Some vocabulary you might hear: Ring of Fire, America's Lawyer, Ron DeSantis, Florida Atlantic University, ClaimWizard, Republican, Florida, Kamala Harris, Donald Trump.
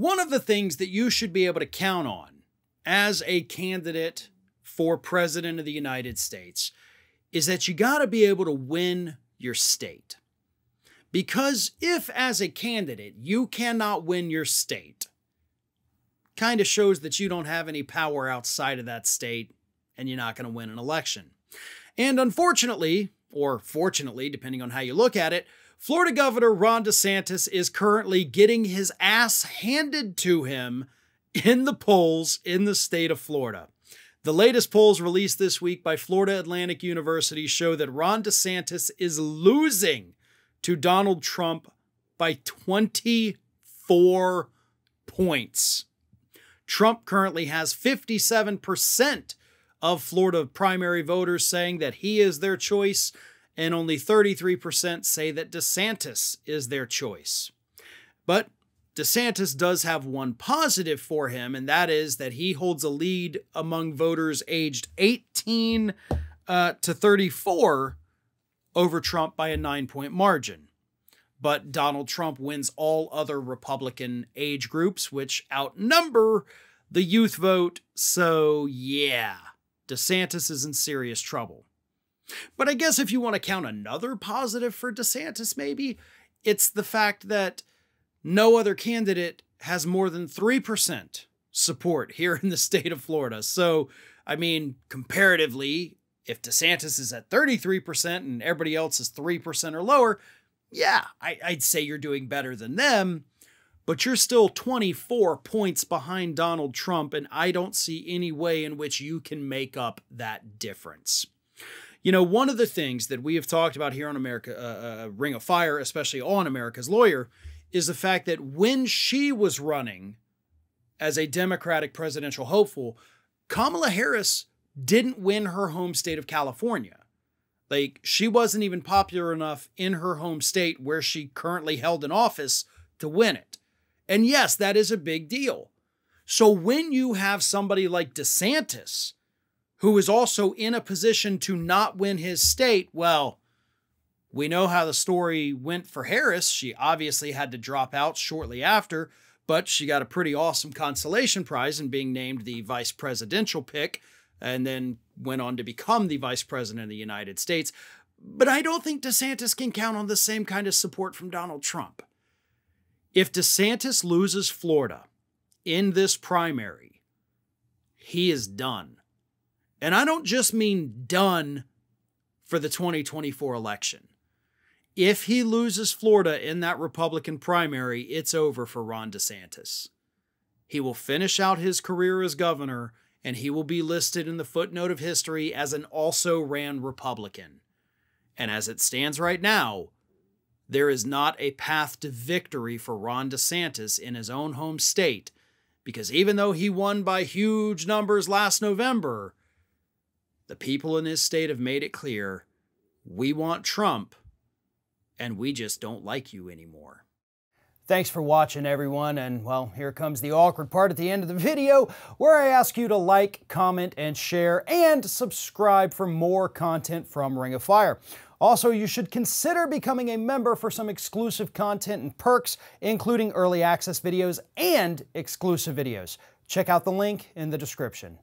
One of the things that you should be able to count on as a candidate for president of the United States is that you got to be able to win your state. Because if as a candidate you cannot win your state, kind of shows that you don't have any power outside of that state and you're not going to win an election. And unfortunately, or fortunately, depending on how you look at it, Florida Governor Ron DeSantis is currently getting his ass handed to him in the polls in the state of Florida. The latest polls released this week by Florida Atlantic University show that Ron DeSantis is losing to Donald Trump by 24 points. Trump currently has 57% of Florida primary voters saying that he is their choice, and only 33% say that DeSantis is their choice. But DeSantis does have one positive for him, and that is that he holds a lead among voters aged 18 to 34 over Trump by a 9-point margin. But Donald Trump wins all other Republican age groups, which outnumber the youth vote. So yeah, DeSantis is in serious trouble. But I guess if you want to count another positive for DeSantis, maybe it's the fact that no other candidate has more than 3% support here in the state of Florida. So, I mean, comparatively, if DeSantis is at 33% and everybody else is 3% or lower, yeah, I'd say you're doing better than them, but you're still 24 points behind Donald Trump, and I don't see any way in which you can make up that difference. You know, one of the things that we have talked about here on Ring of Fire, especially on America's Lawyer, is the fact that when she was running as a Democratic presidential hopeful, Kamala Harris didn't win her home state of California. Like, she wasn't even popular enough in her home state where she currently held an office to win it. And yes, that is a big deal. So when you have somebody like DeSantis, who is also in a position to not win his state, well, we know how the story went for Harris. She obviously had to drop out shortly after, but she got a pretty awesome consolation prize in being named the vice presidential pick, and then went on to become the vice president of the United States. But I don't think DeSantis can count on the same kind of support from Donald Trump. If DeSantis loses Florida in this primary, he is done. And I don't just mean done for the 2024 election. If he loses Florida in that Republican primary, it's over for Ron DeSantis. He will finish out his career as governor, and he will be listed in the footnote of history as an also-ran Republican. And as it stands right now, there is not a path to victory for Ron DeSantis in his own home state, because even though he won by huge numbers last November, the people in his state have made it clear, we want Trump, and we just don't like you anymore. Thanks for watching, everyone, and, well, here comes the awkward part at the end of the video where I ask you to like, comment, and share, and subscribe for more content from Ring of Fire. Also, you should consider becoming a member for some exclusive content and perks, including early access videos and exclusive videos. Check out the link in the description.